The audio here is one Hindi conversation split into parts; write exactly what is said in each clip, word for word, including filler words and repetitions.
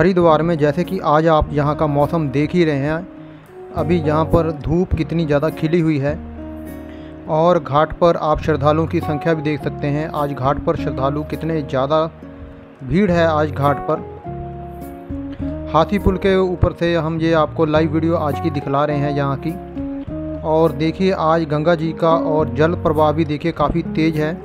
हरिद्वार में, जैसे कि आज आप यहाँ का मौसम देख ही रहे हैं। अभी यहाँ पर धूप कितनी ज़्यादा खिली हुई है और घाट पर आप श्रद्धालुओं की संख्या भी देख सकते हैं। आज घाट पर श्रद्धालु कितने ज़्यादा भीड़ है आज घाट पर। हाथी पुल के ऊपर से हम ये आपको लाइव वीडियो आज की दिखला रहे हैं यहाँ की। और देखिए आज गंगा जी का और जल प्रवाह भी देखिए काफ़ी तेज है।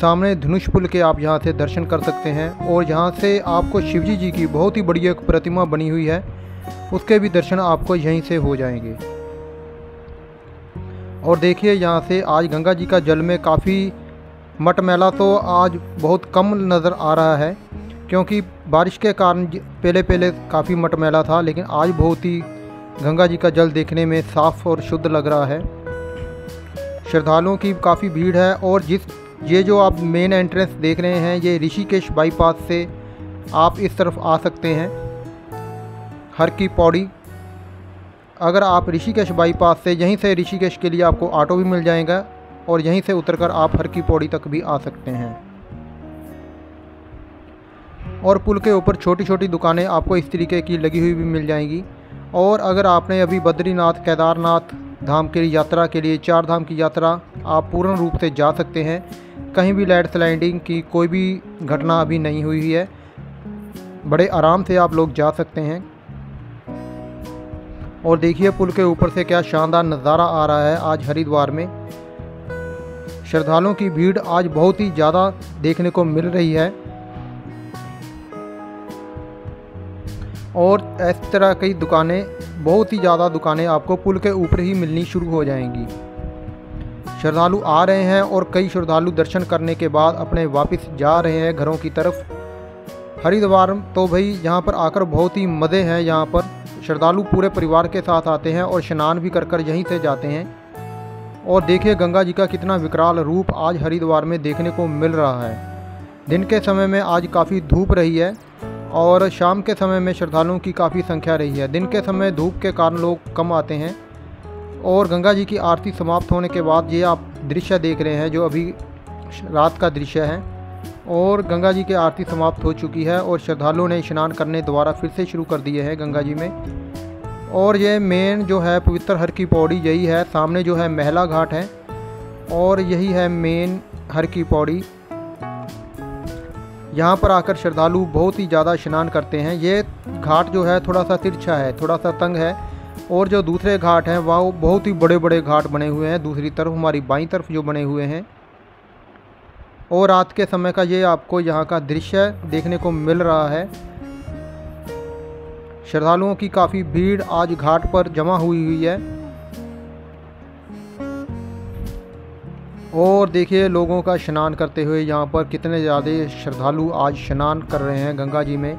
सामने धनुष पुल के आप यहाँ से दर्शन कर सकते हैं और यहाँ से आपको शिवजी जी की बहुत ही बढ़िया प्रतिमा बनी हुई है, उसके भी दर्शन आपको यहीं से हो जाएंगे। और देखिए यहाँ से आज गंगा जी का जल में काफ़ी मटमैला तो आज बहुत कम नज़र आ रहा है, क्योंकि बारिश के कारण पहले पहले काफ़ी मटमैला था, लेकिन आज बहुत ही गंगा जी का जल देखने में साफ़ और शुद्ध लग रहा है। श्रद्धालुओं की काफ़ी भीड़ है। और जिस ये जो आप मेन एंट्रेंस देख रहे हैं, ये ऋषिकेश बाईपास से आप इस तरफ आ सकते हैं हर की पौड़ी। अगर आप ऋषिकेश बाईपास से, यहीं से ऋषिकेश के लिए आपको ऑटो भी मिल जाएगा और यहीं से उतरकर आप हर की पौड़ी तक भी आ सकते हैं। और पुल के ऊपर छोटी छोटी दुकानें आपको इस तरीके की लगी हुई भी मिल जाएंगी। और अगर आपने अभी बद्रीनाथ केदारनाथ धाम के लिए यात्रा के लिए चार धाम की यात्रा आप पूर्ण रूप से जा सकते हैं। कहीं भी लैंड स्लाइडिंग की कोई भी घटना अभी नहीं हुई है, बड़े आराम से आप लोग जा सकते हैं। और देखिए पुल के ऊपर से क्या शानदार नज़ारा आ रहा है आज हरिद्वार में। श्रद्धालुओं की भीड़ आज बहुत ही ज़्यादा देखने को मिल रही है। और इस तरह की दुकानें, बहुत ही ज़्यादा दुकानें आपको पुल के ऊपर ही मिलनी शुरू हो जाएंगी। श्रद्धालु आ रहे हैं और कई श्रद्धालु दर्शन करने के बाद अपने वापस जा रहे हैं घरों की तरफ। हरिद्वार तो भाई यहाँ पर आकर बहुत ही मज़े हैं। यहाँ पर श्रद्धालु पूरे परिवार के साथ आते हैं और स्नान भी कर कर यहीं से जाते हैं। और देखिए गंगा जी का कितना विकराल रूप आज हरिद्वार में देखने को मिल रहा है। दिन के समय में आज काफ़ी धूप रही है और शाम के समय में श्रद्धालुओं की काफ़ी संख्या रही है। दिन के समय धूप के कारण लोग कम आते हैं। और गंगा जी की आरती समाप्त होने के बाद ये आप दृश्य देख रहे हैं, जो अभी रात का दृश्य है। और गंगा जी की आरती समाप्त हो चुकी है और श्रद्धालुओं ने स्नान करने दोबारा फिर से शुरू कर दिए हैं गंगा जी में। और ये मेन जो है पवित्र हर की पौड़ी यही है। सामने जो है महला घाट है और यही है मेन हर की पौड़ी। यहाँ पर आकर श्रद्धालु बहुत ही ज़्यादा स्नान करते हैं। ये घाट जो है थोड़ा सा तिरछा है, थोड़ा सा तंग है। और जो दूसरे घाट हैं वह बहुत ही बड़े बड़े घाट बने हुए हैं दूसरी तरफ, हमारी बाईं तरफ जो बने हुए हैं। और रात के समय का ये आपको यहाँ का दृश्य देखने को मिल रहा है। श्रद्धालुओं की काफ़ी भीड़ आज घाट पर जमा हुई हुई है। और देखिए लोगों का स्नान करते हुए यहाँ पर कितने ज़्यादा श्रद्धालु आज स्नान कर रहे हैं गंगा जी में।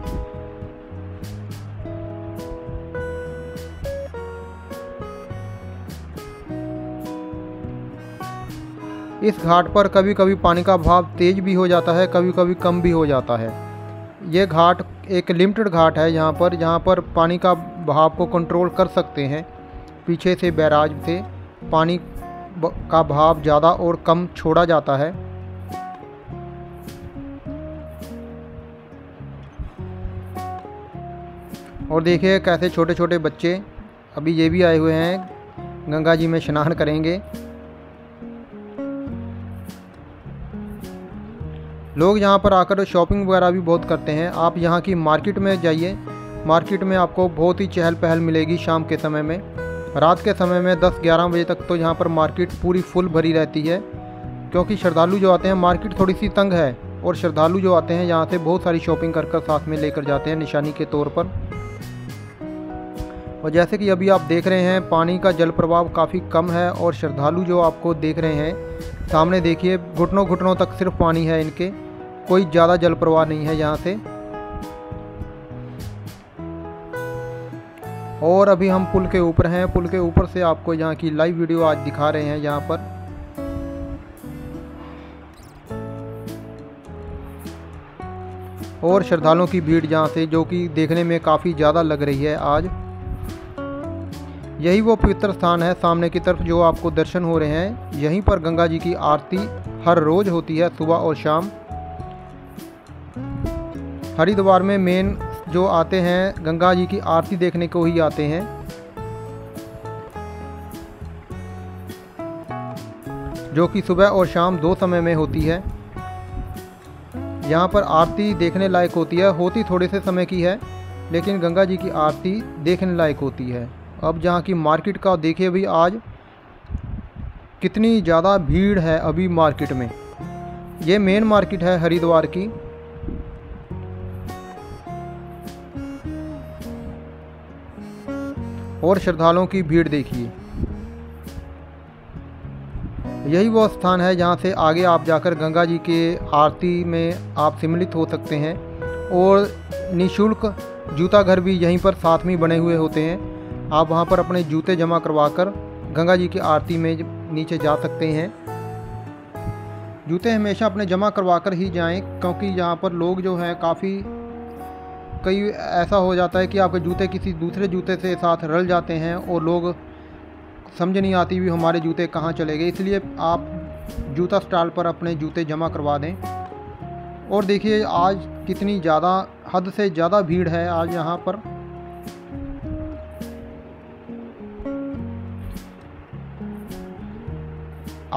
इस घाट पर कभी कभी पानी का भाव तेज भी हो जाता है, कभी कभी कम भी हो जाता है। ये घाट एक लिमिटेड घाट है। यहाँ पर यहाँ पर पानी का बहाव को कंट्रोल कर सकते हैं। पीछे से बैराज से पानी का भाव ज़्यादा और कम छोड़ा जाता है। और देखिए कैसे छोटे छोटे बच्चे अभी ये भी आए हुए हैं गंगा जी में स्नान करेंगे। लोग यहाँ पर आकर शॉपिंग वगैरह भी बहुत करते हैं। आप यहाँ की मार्केट में जाइए, मार्केट में आपको बहुत ही चहल पहल मिलेगी शाम के समय में। रात के समय में दस ग्यारह बजे तक तो यहाँ पर मार्केट पूरी फुल भरी रहती है, क्योंकि श्रद्धालु जो आते हैं, मार्केट थोड़ी सी तंग है और श्रद्धालु जो आते हैं यहाँ से बहुत सारी शॉपिंग कर कर साथ में लेकर जाते हैं निशानी के तौर पर। और जैसे कि अभी आप देख रहे हैं पानी का जल प्रभाव काफ़ी कम है और श्रद्धालु जो आपको देख रहे हैं सामने, देखिए घुटनों घुटनों तक सिर्फ पानी है इनके, कोई ज़्यादा जल प्रवाह नहीं है यहाँ से। और अभी हम पुल के ऊपर हैं, पुल के ऊपर से आपको यहाँ की लाइव वीडियो आज दिखा रहे हैं यहाँ पर। और श्रद्धालुओं की भीड़ यहाँ से, जो कि देखने में काफ़ी ज़्यादा लग रही है आज। यही वो पवित्र स्थान है सामने की तरफ जो आपको दर्शन हो रहे हैं। यहीं पर गंगा जी की आरती हर रोज़ होती है सुबह और शाम। हरिद्वार में मेन जो आते हैं गंगा जी की आरती देखने को ही आते हैं, जो कि सुबह और शाम दो समय में होती है। यहाँ पर आरती देखने लायक होती है, होती थोड़े से समय की है लेकिन गंगा जी की आरती देखने लायक होती है। अब जहाँ की मार्केट का देखिए भी आज कितनी ज़्यादा भीड़ है अभी मार्केट में। ये मेन मार्केट है हरिद्वार की। और श्रद्धालुओं की भीड़ देखिए। यही वो स्थान है जहाँ से आगे आप जाकर गंगा जी के आरती में आप सम्मिलित हो सकते हैं और निःशुल्क जूता घर भी यहीं पर साथ में बने हुए होते हैं। आप वहाँ पर अपने जूते जमा करवाकर गंगा जी की आरती में नीचे जा सकते हैं। जूते हमेशा अपने जमा करवाकर ही जाएं, क्योंकि यहाँ पर लोग जो हैं काफ़ी कई ऐसा हो जाता है कि आपके जूते किसी दूसरे जूते से साथ रल जाते हैं और लोग समझ नहीं आती भी हमारे जूते कहाँ चले गए, इसलिए आप जूता स्टॉल पर अपने जूते जमा करवा दें। और देखिए आज कितनी ज़्यादा हद से ज़्यादा भीड़ है आज यहाँ पर।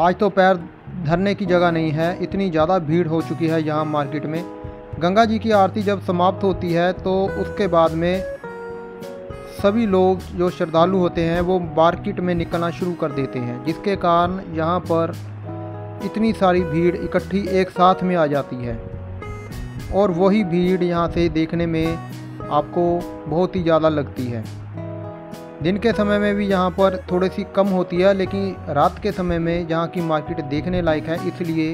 आज तो पैर धरने की जगह नहीं है, इतनी ज़्यादा भीड़ हो चुकी है यहाँ मार्केट में। गंगा जी की आरती जब समाप्त होती है तो उसके बाद में सभी लोग जो श्रद्धालु होते हैं वो मार्केट में निकलना शुरू कर देते हैं, जिसके कारण यहाँ पर इतनी सारी भीड़ इकट्ठी एक साथ में आ जाती है। और वही भीड़ यहाँ से देखने में आपको बहुत ही ज़्यादा लगती है। दिन के समय में भी यहाँ पर थोड़ी सी कम होती है, लेकिन रात के समय में यहाँ की मार्केट देखने लायक है, इसलिए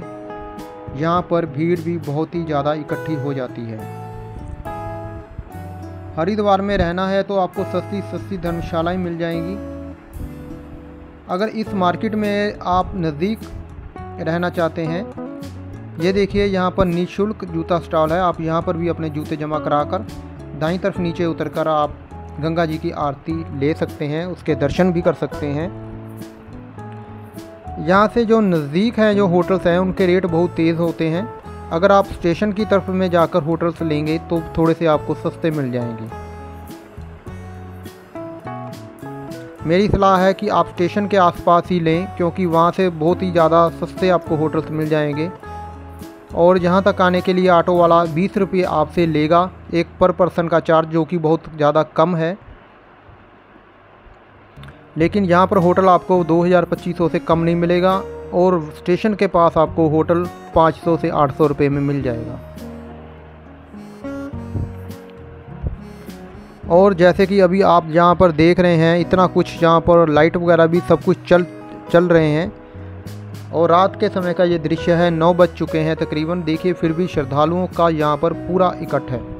यहाँ पर भीड़ भी बहुत ही ज़्यादा इकट्ठी हो जाती है। हरिद्वार में रहना है तो आपको सस्ती सस्ती धर्मशालाएं मिल जाएंगी। अगर इस मार्केट में आप नज़दीक रहना चाहते हैं, ये देखिए यहाँ पर निःशुल्क जूता स्टॉल है। आप यहाँ पर भी अपने जूते जमा करा कर दाईं तरफ नीचे उतर कर आप गंगा जी की आरती ले सकते हैं, उसके दर्शन भी कर सकते हैं। यहाँ से जो नज़दीक हैं जो होटल्स हैं उनके रेट बहुत तेज़ होते हैं। अगर आप स्टेशन की तरफ में जाकर होटल्स लेंगे तो थोड़े से आपको सस्ते मिल जाएंगे। मेरी सलाह है कि आप स्टेशन के आसपास ही लें, क्योंकि वहाँ से बहुत ही ज़्यादा सस्ते आपको होटल्स मिल जाएंगे। और यहाँ तक आने के लिए ऑटो वाला बीस रुपये आपसे लेगा, एक पर पर्सन का चार्ज, जो कि बहुत ज़्यादा कम है। लेकिन यहाँ पर होटल आपको दो हज़ार पच्चीस सौ से कम नहीं मिलेगा और स्टेशन के पास आपको होटल पाँच सौ से आठ सौ रुपये में मिल जाएगा। और जैसे कि अभी आप यहाँ पर देख रहे हैं इतना कुछ, यहाँ पर लाइट वगैरह भी सब कुछ चल चल रहे हैं। और रात के समय का ये दृश्य है, नौ बज चुके हैं तकरीबन। देखिए फिर भी श्रद्धालुओं का यहाँ पर पूरा इकट्ठ है।